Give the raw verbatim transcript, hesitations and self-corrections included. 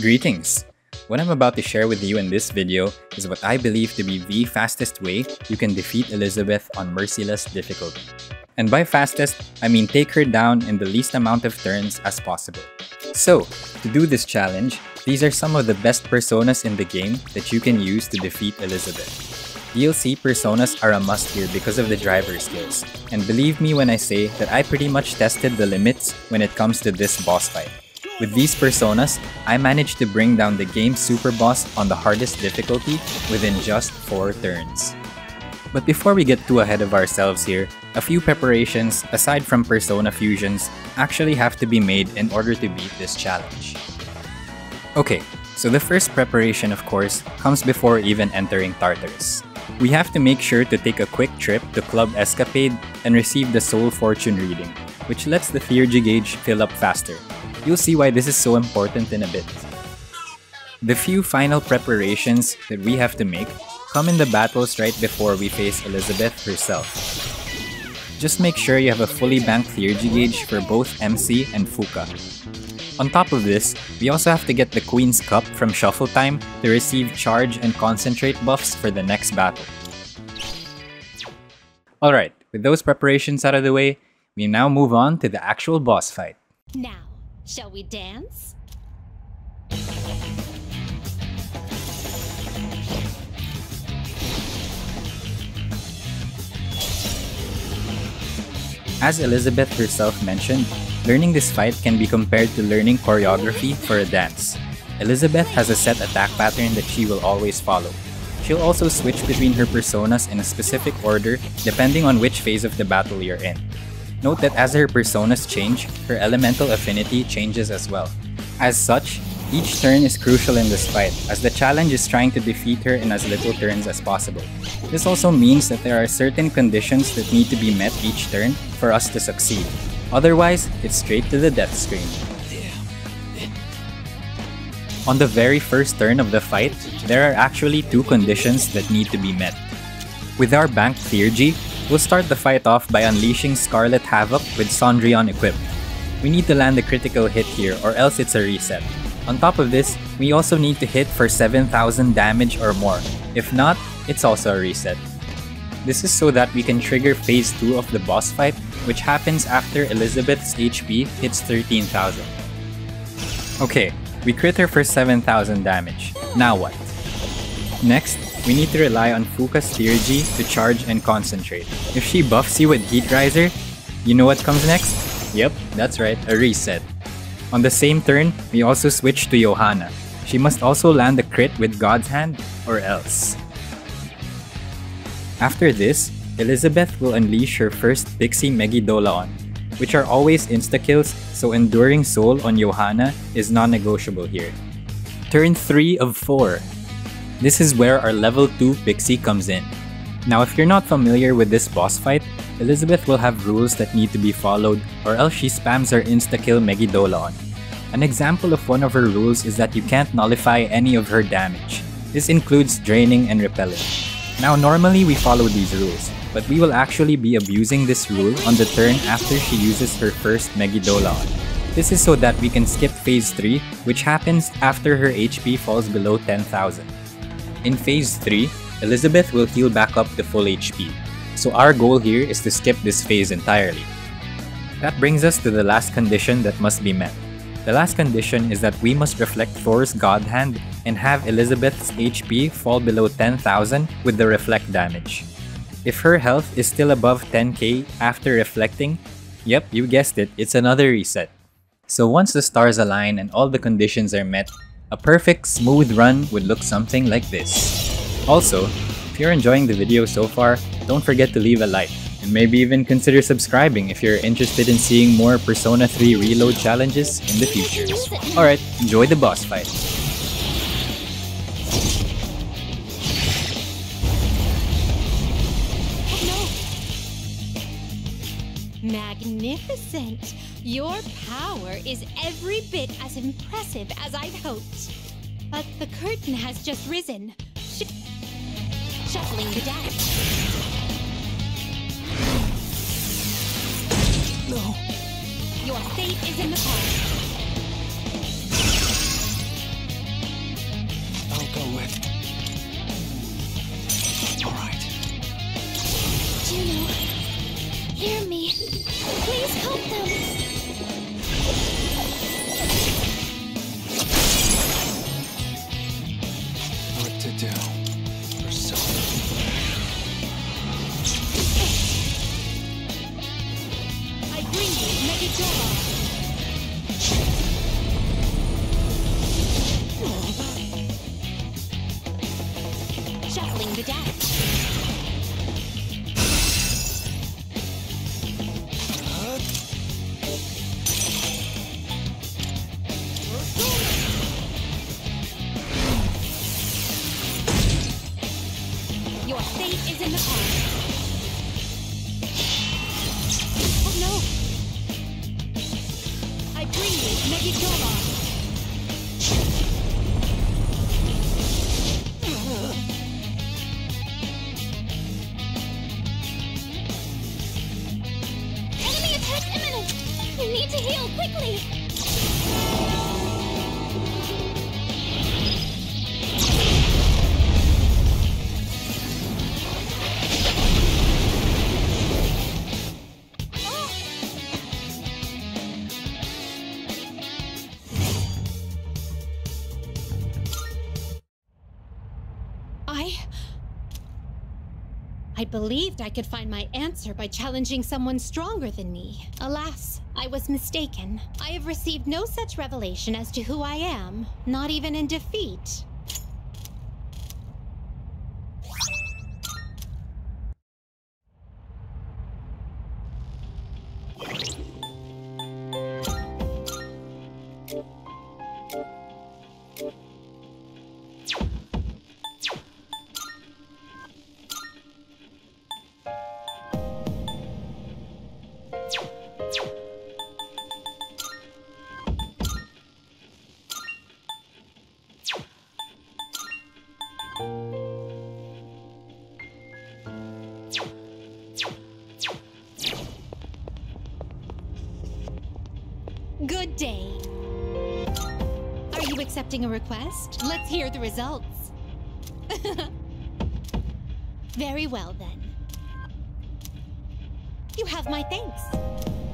Greetings! What I'm about to share with you in this video is what I believe to be the fastest way you can defeat Elizabeth on Merciless difficulty. And by fastest, I mean take her down in the least amount of turns as possible. So, to do this challenge, these are some of the best personas in the game that you can use to defeat Elizabeth. D L C personas are a must here because of the driver skills, and believe me when I say that I pretty much tested the limits when it comes to this boss fight. With these personas, I managed to bring down the game's super boss on the hardest difficulty within just four turns. But before we get too ahead of ourselves here, a few preparations, aside from persona fusions, actually have to be made in order to beat this challenge. Okay, so the first preparation, of course, comes before even entering Tartarus. We have to make sure to take a quick trip to Club Escapade and receive the Soul Fortune reading, which lets the Theurgy Gauge fill up faster. You'll see why this is so important in a bit. The few final preparations that we have to make come in the battles right before we face Elizabeth herself. Just make sure you have a fully banked Theurgy Gauge for both M C and Fuka. On top of this, we also have to get the Queen's Cup from Shuffle Time to receive Charge and Concentrate buffs for the next battle. Alright, with those preparations out of the way, we now move on to the actual boss fight. Now. Shall we dance? As Elizabeth herself mentioned, learning this fight can be compared to learning choreography for a dance. Elizabeth has a set attack pattern that she will always follow. She'll also switch between her personas in a specific order depending on which phase of the battle you're in. Note that as her personas change, her elemental affinity changes as well. As such, each turn is crucial in this fight, as the challenge is trying to defeat her in as little turns as possible. This also means that there are certain conditions that need to be met each turn for us to succeed. Otherwise, it's straight to the death screen. On the very first turn of the fight, there are actually two conditions that need to be met. With our banked Theurgy, we'll start the fight off by unleashing Scarlet Havoc with Sandrion equipped. We need to land a critical hit here or else it's a reset. On top of this, we also need to hit for seven thousand damage or more. If not, it's also a reset. This is so that we can trigger phase two of the boss fight, which happens after Elizabeth's H P hits thirteen thousand. Okay, we crit her for seven thousand damage. Now what? Next, we need to rely on Fuka's Theurgy to charge and concentrate. If she buffs you with Heat Riser, you know what comes next? Yep, that's right, a reset. On the same turn, we also switch to Johanna. She must also land a crit with God's Hand or else. After this, Elizabeth will unleash her first Pixie Megidola, which are always insta-kills, so Enduring Soul on Johanna is non-negotiable here. Turn three of four. This is where our level two Pixie comes in. Now if you're not familiar with this boss fight, Elizabeth will have rules that need to be followed or else she spams her insta-kill Megidolaon. An example of one of her rules is that you can't nullify any of her damage. This includes draining and repelling. Now normally we follow these rules, but we will actually be abusing this rule on the turn after she uses her first Megidolaon. This is so that we can skip phase three, which happens after her H P falls below ten thousand. In phase three, Elizabeth will heal back up to full H P, so our goal here is to skip this phase entirely. That brings us to the last condition that must be met. The last condition is that we must reflect Thor's God Hand and have Elizabeth's H P fall below ten thousand with the reflect damage. If her health is still above ten K after reflecting, yep, you guessed it, it's another reset. So once the stars align and all the conditions are met, a perfect smooth run would look something like this. Also, if you're enjoying the video so far, don't forget to leave a like, and maybe even consider subscribing if you're interested in seeing more Persona three Reload challenges in the future. Alright, enjoy the boss fight! Magnificent! Your power is every bit as impressive as I'd hoped. But the curtain has just risen, sh shuffling the dance. No. Your fate is in the past. to damage. Your fate is in the palm. Megidola. I believed I could find my answer by challenging someone stronger than me. Alas, I was mistaken. I have received no such revelation as to who I am, not even in defeat. Good day. Are you accepting a request? Let's hear the results. Very well, then. You have my thanks.